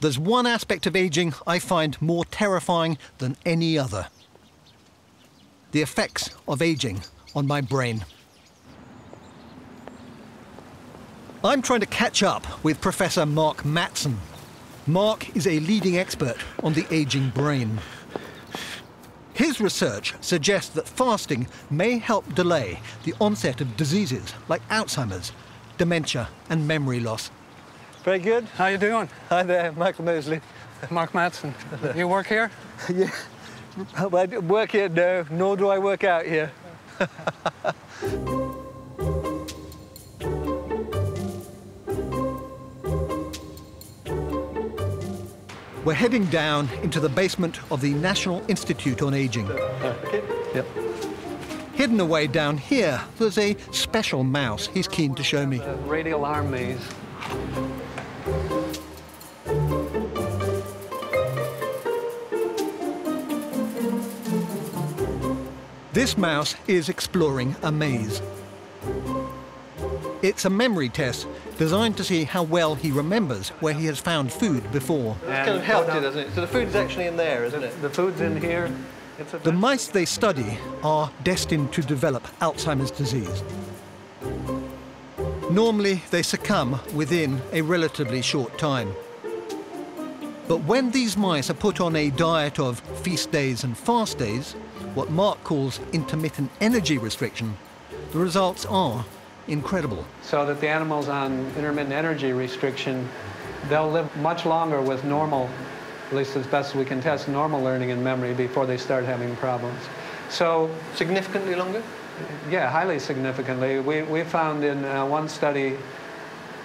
There's one aspect of aging I find more terrifying than any other: the effects of aging on my brain. I'm trying to catch up with Professor Mark Mattson. Mark is a leading expert on the aging brain. His research suggests that fasting may help delay the onset of diseases like Alzheimer's, dementia, and memory loss. Very good. How you doing? Hi there, Michael Mosley. Mark Mattson. You work here? Yeah. I work here? No, nor do I work out here. We're heading down into the basement of the National Institute on Aging. Okay. Yep. Hidden away down here, there's a special mouse he's keen to show me. Radial arm maze. This mouse is exploring a maze. It's a memory test designed to see how well he remembers where he has found food before. It's kind of helped it, hasn't it? So the food's actually in there, isn't it? The food's in here. The mice they study are destined to develop Alzheimer's disease. Normally, they succumb within a relatively short time. But when these mice are put on a diet of feast days and fast days, what Mark calls intermittent energy restriction, the results are incredible. So that the animals on intermittent energy restriction, they'll live much longer with normal, at least as best we can test, normal learning and memory before they start having problems. So significantly longer? Yeah, highly significantly. We found in one study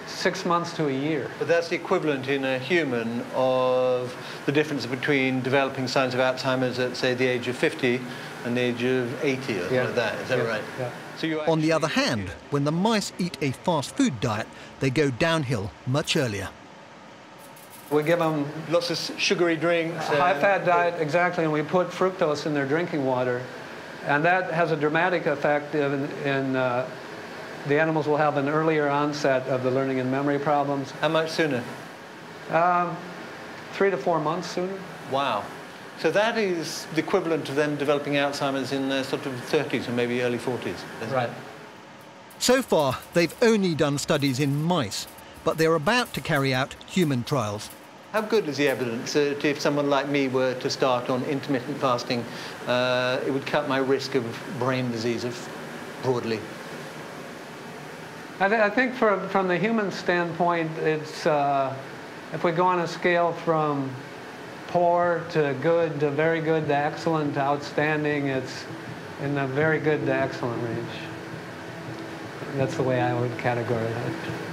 6 months to a year. But that's the equivalent in a human of the difference between developing signs of Alzheimer's at, say, the age of 50 and the age of 80 or something like that. Is that right? Yeah. So you actually... On the other hand, when the mice eat a fast food diet, they go downhill much earlier. We give them lots of sugary drinks. A high-fat diet, exactly, and we put fructose in their drinking water. And that has a dramatic effect in the animals will have an earlier onset of the learning and memory problems. How much sooner? 3 to 4 months sooner. Wow. So that is the equivalent of them developing Alzheimer's in their sort of 30s or maybe early 40s. Right. So far, they've only done studies in mice, but they're about to carry out human trials. How good is the evidence that if someone like me were to start on intermittent fasting, it would cut my risk of brain disease broadly? I think from the human standpoint, it's, if we go on a scale from poor to good to very good to excellent to outstanding, it's in the very good to excellent range. That's the way I would categorize it.